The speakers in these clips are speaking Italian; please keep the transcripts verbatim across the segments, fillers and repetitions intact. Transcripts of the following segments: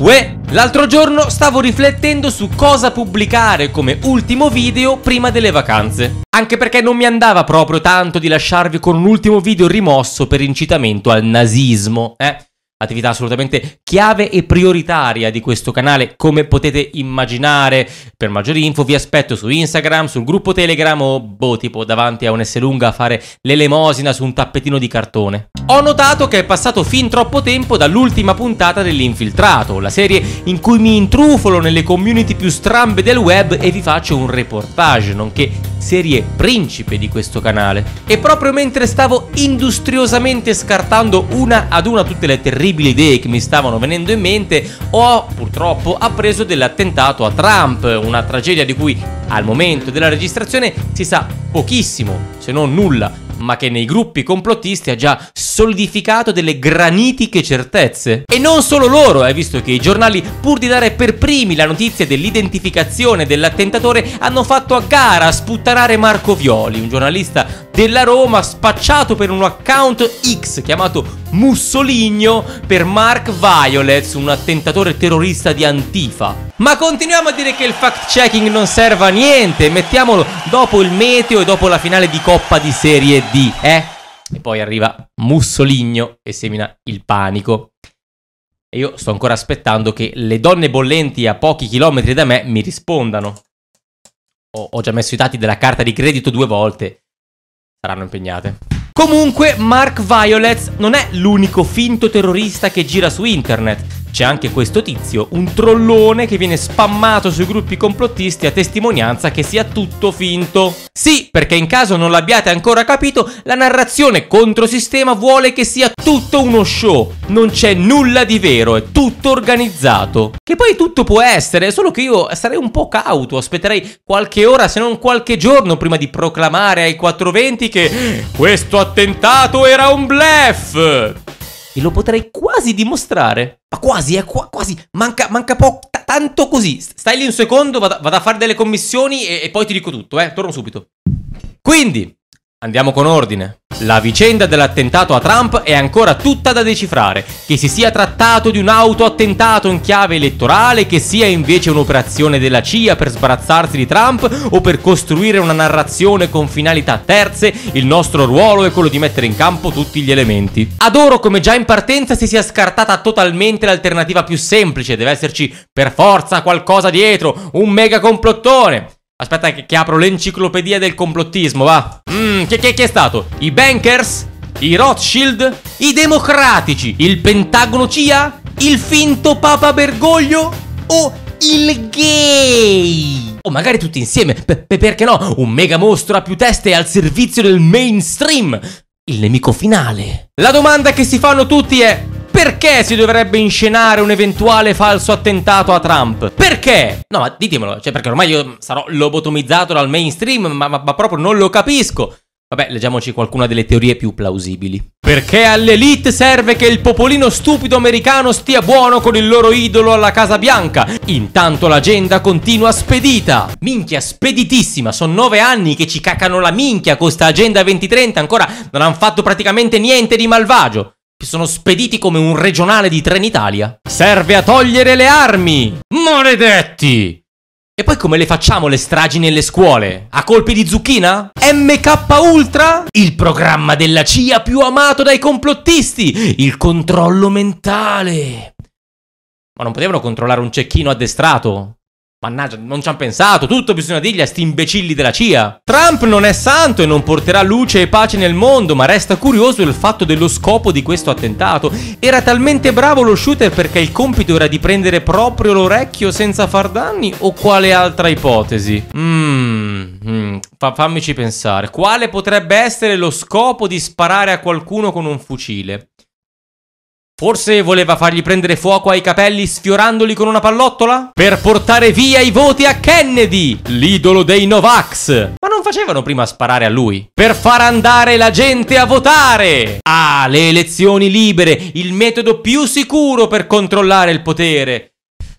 Uè! L'altro giorno stavo riflettendo su cosa pubblicare come ultimo video prima delle vacanze. Anche perché non mi andava proprio tanto di lasciarvi con un ultimo video rimosso per incitamento al nazismo, eh? Attività assolutamente chiave e prioritaria di questo canale, come potete immaginare. Per maggiori info vi aspetto su Instagram, sul gruppo Telegram o boh, tipo davanti a un S lunga a fare l'elemosina su un tappetino di cartone. Ho notato che è passato fin troppo tempo dall'ultima puntata dell'Infiltrato, la serie in cui mi intrufolo nelle community più strambe del web e vi faccio un reportage, nonché serie principe di questo canale. E proprio mentre stavo industriosamente scartando una ad una tutte le terribili idee che mi stavano venendo in mente, ho purtroppo appreso dell'attentato a Trump, una tragedia di cui al momento della registrazione si sa pochissimo, se non nulla, ma che nei gruppi complottisti ha già solidificato delle granitiche certezze. E non solo loro, eh, visto che i giornali, pur di dare per primi la notizia dell'identificazione dell'attentatore, hanno fatto a gara a sputtanare Marco Violi, un giornalista della Roma spacciato per un account X chiamato Mussoligno per Mark Violets, un attentatore terrorista di Antifa. Ma continuiamo a dire che il fact-checking non serve a niente, mettiamolo dopo il meteo e dopo la finale di Coppa di Serie D, eh? E poi arriva Mussoligno e semina il panico. E io sto ancora aspettando che le donne bollenti a pochi chilometri da me mi rispondano. Ho, ho già messo i dati della carta di credito due volte, saranno impegnate. Comunque, Mark Violets non è l'unico finto terrorista che gira su internet. C'è anche questo tizio, un trollone che viene spammato sui gruppi complottisti a testimonianza che sia tutto finto. Sì, perché in caso non l'abbiate ancora capito, la narrazione controsistema vuole che sia tutto uno show. Non c'è nulla di vero, è tutto organizzato. Che poi tutto può essere, solo che io sarei un po' cauto, aspetterei qualche ora se non qualche giorno prima di proclamare ai quattro venti che questo attentato era un bluff. E lo potrei quasi dimostrare. Ma quasi, eh, qua, quasi, manca, manca poco, tanto così. Stai lì un secondo, vado, vado a fare delle commissioni e, e poi ti dico tutto, eh, torno subito. Quindi, andiamo con ordine. La vicenda dell'attentato a Trump è ancora tutta da decifrare. Che si sia trattato di un autoattentato in chiave elettorale, che sia invece un'operazione della C I A per sbarazzarsi di Trump o per costruire una narrazione con finalità terze, il nostro ruolo è quello di mettere in campo tutti gli elementi. Adoro come già in partenza si sia scartata totalmente l'alternativa più semplice, deve esserci per forza qualcosa dietro, un mega complottone. Aspetta che, che apro l'enciclopedia del complottismo, va. Mm, che, che, che è stato? I bankers? I Rothschild? I democratici? Il Pentagono C I A? Il finto Papa Bergoglio? O il gay? O magari tutti insieme, pe- pe- perché no? Un mega mostro a più teste al servizio del mainstream, il nemico finale. La domanda che si fanno tutti è: perché si dovrebbe inscenare un eventuale falso attentato a Trump? Perché? No, ma ditemelo, cioè perché ormai io sarò lobotomizzato dal mainstream, ma, ma, ma proprio non lo capisco. Vabbè, leggiamoci qualcuna delle teorie più plausibili. Perché all'elite serve che il popolino stupido americano stia buono con il loro idolo alla Casa Bianca. Intanto l'agenda continua spedita. Minchia, speditissima, sono nove anni che ci cacano la minchia con sta agenda venti trenta, ancora non hanno fatto praticamente niente di malvagio. Sono spediti come un regionale di Trenitalia. Serve a togliere le armi, maledetti! E poi come le facciamo le stragi nelle scuole? A colpi di zucchina? M K Ultra? Il programma della C I A più amato dai complottisti, il controllo mentale. Ma non potevano controllare un cecchino addestrato? Mannaggia, non ci han pensato, tutto bisogna dirgli a sti imbecilli della C I A. Trump non è santo e non porterà luce e pace nel mondo, ma resta curioso il fatto dello scopo di questo attentato. Era talmente bravo lo shooter perché il compito era di prendere proprio l'orecchio senza far danni, o quale altra ipotesi? Mmm, mm, fa fammici pensare, quale potrebbe essere lo scopo di sparare a qualcuno con un fucile? Forse voleva fargli prendere fuoco ai capelli sfiorandoli con una pallottola? Per portare via i voti a Kennedy, l'idolo dei Novax. Ma non facevano prima sparare a lui? Per far andare la gente a votare! Ah, le elezioni libere, il metodo più sicuro per controllare il potere.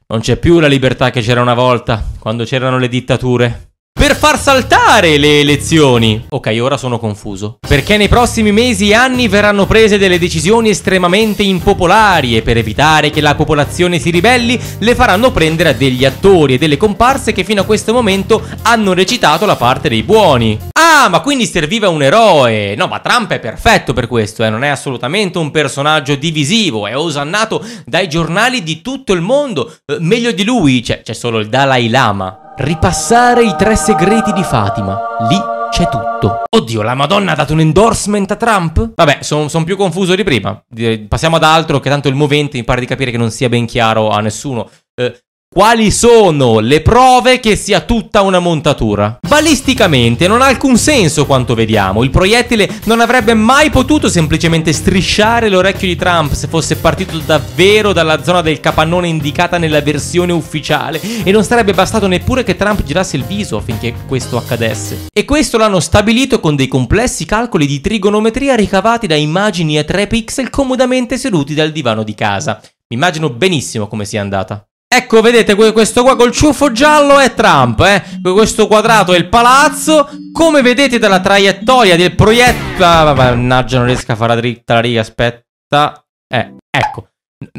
Non c'è più la libertà che c'era una volta, quando c'erano le dittature. per far saltare le elezioni. Ok, ora sono confuso. Perché nei prossimi mesi e anni verranno prese delle decisioni estremamente impopolari e per evitare che la popolazione si ribelli le faranno prendere a degli attori e delle comparse che fino a questo momento hanno recitato la parte dei buoni. Ah, ma quindi serviva un eroe. No, ma Trump è perfetto per questo, eh. Non è assolutamente un personaggio divisivo, è osannato dai giornali di tutto il mondo. Eh, meglio di lui c'è solo il Dalai Lama. Ripassare i tre segreti di Fatima. Lì c'è tutto. Oddio, la Madonna ha dato un endorsement a Trump? Vabbè, sono son più confuso di prima. Passiamo ad altro, che tanto il movente mi pare di capire che non sia ben chiaro a nessuno. Eh, quali sono le prove che sia tutta una montatura? Balisticamente non ha alcun senso quanto vediamo. Il proiettile non avrebbe mai potuto semplicemente strisciare l'orecchio di Trump se fosse partito davvero dalla zona del capannone indicata nella versione ufficiale, e non sarebbe bastato neppure che Trump girasse il viso affinché questo accadesse. E questo l'hanno stabilito con dei complessi calcoli di trigonometria ricavati da immagini a tre pixel comodamente seduti dal divano di casa. Mi immagino benissimo come sia andata. Ecco, vedete, questo qua col ciuffo giallo è Trump, eh? Questo quadrato è il palazzo. Come vedete dalla traiettoria del proiettile... Ah, mannaggia, non riesco a fare la dritta la riga, aspetta. Eh, ecco.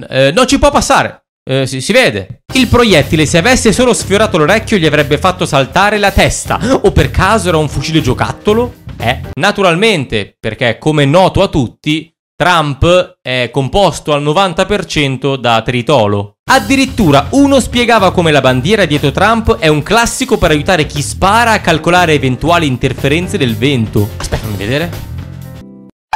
Eh, non ci può passare. Eh, si, si vede. Il proiettile, se avesse solo sfiorato l'orecchio, gli avrebbe fatto saltare la testa. O per caso era un fucile giocattolo? Eh, naturalmente, perché come noto a tutti, Trump è composto al novanta per cento da tritolo. Addirittura uno spiegava come la bandiera dietro Trump è un classico per aiutare chi spara a calcolare eventuali interferenze del vento. Aspetta, fammi vedere.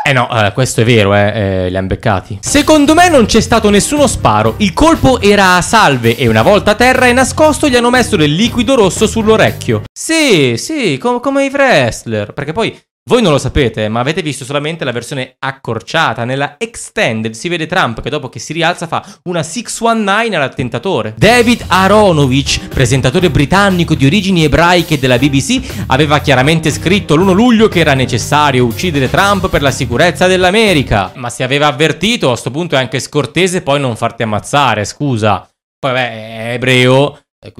Eh no, eh, questo è vero, eh, eh, li han beccati. Secondo me non c'è stato nessuno sparo. Il colpo era a salve e una volta a terra e nascosto gli hanno messo del liquido rosso sull'orecchio. Sì, sì, com- come i wrestler. Perché poi... voi non lo sapete, ma avete visto solamente la versione accorciata. Nella extended si vede Trump che dopo che si rialza fa una sei diciannove all'attentatore. David Aronovich, presentatore britannico di origini ebraiche della B B C, aveva chiaramente scritto l'primo luglio che era necessario uccidere Trump per la sicurezza dell'America. Ma se aveva avvertito, a sto punto è anche scortese poi non farti ammazzare, scusa. Poi vabbè, è ebreo...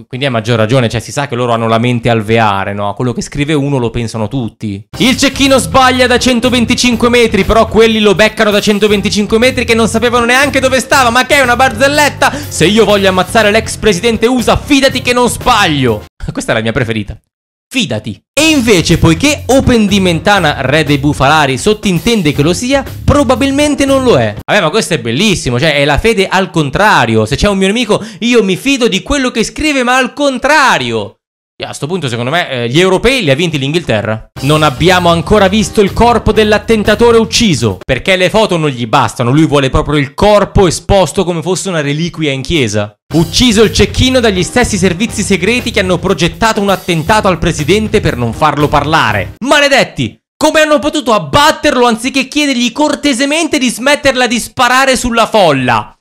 quindi a maggior ragione, cioè si sa che loro hanno la mente alveare, no? Quello che scrive uno lo pensano tutti. Il cecchino sbaglia da centoventicinque metri, però quelli lo beccano da centoventicinque metri che non sapevano neanche dove stava, ma che è una barzelletta! Se io voglio ammazzare l'ex presidente U S A, fidati che non sbaglio! Questa è la mia preferita. Fidati. E invece, poiché Open di Mentana, re dei bufalari, sottintende che lo sia, probabilmente non lo è. Vabbè, ma questo è bellissimo, cioè è la fede al contrario. Se c'è un mio nemico, io mi fido di quello che scrive, ma al contrario. E a sto punto, secondo me, eh, gli europei li ha vinti l'Inghilterra. Non abbiamo ancora visto il corpo dell'attentatore ucciso, perché le foto non gli bastano, lui vuole proprio il corpo esposto come fosse una reliquia in chiesa. Ucciso il cecchino dagli stessi servizi segreti che hanno progettato un attentato al presidente per non farlo parlare. Maledetti! Come hanno potuto abbatterlo anziché chiedergli cortesemente di smetterla di sparare sulla folla?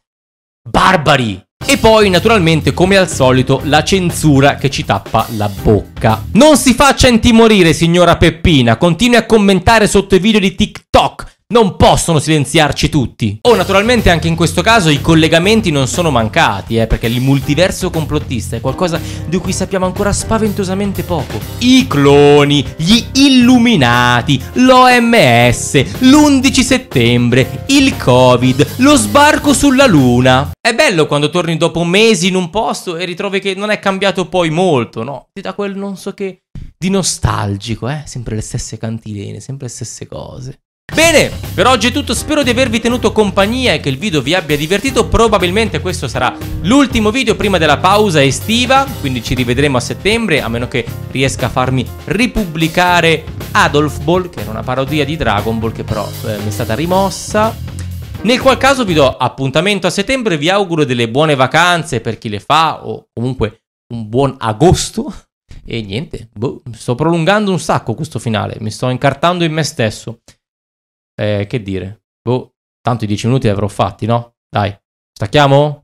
Barbari! E poi, naturalmente, come al solito, la censura che ci tappa la bocca. Non si faccia intimorire, signora Peppina, continui a commentare sotto i video di TikTok. Non possono silenziarci tutti. Oh, naturalmente anche in questo caso i collegamenti non sono mancati, eh, perché il multiverso complottista è qualcosa di cui sappiamo ancora spaventosamente poco. I cloni, gli illuminati, l'O M S, l'undici settembre, il Covid, lo sbarco sulla luna. È bello quando torni dopo mesi in un posto e ritrovi che non è cambiato poi molto, no? Ti dà quel non so che di nostalgico, eh? Sempre le stesse cantilene, sempre le stesse cose. Bene, per oggi è tutto, spero di avervi tenuto compagnia e che il video vi abbia divertito. Probabilmente questo sarà l'ultimo video prima della pausa estiva, quindi ci rivedremo a settembre, a meno che riesca a farmi ripubblicare Adolf Ball, che era una parodia di Dragon Ball che però eh, mi è stata rimossa. Nel qual caso vi do appuntamento a settembre, vi auguro delle buone vacanze per chi le fa, o comunque un buon agosto. E niente, boh, sto prolungando un sacco questo finale, mi sto incartando in me stesso. Eh, che dire? Boh, tanto i dieci minuti li avrò fatti, no? Dai, stacchiamo?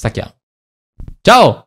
Stacchiamo. Ciao!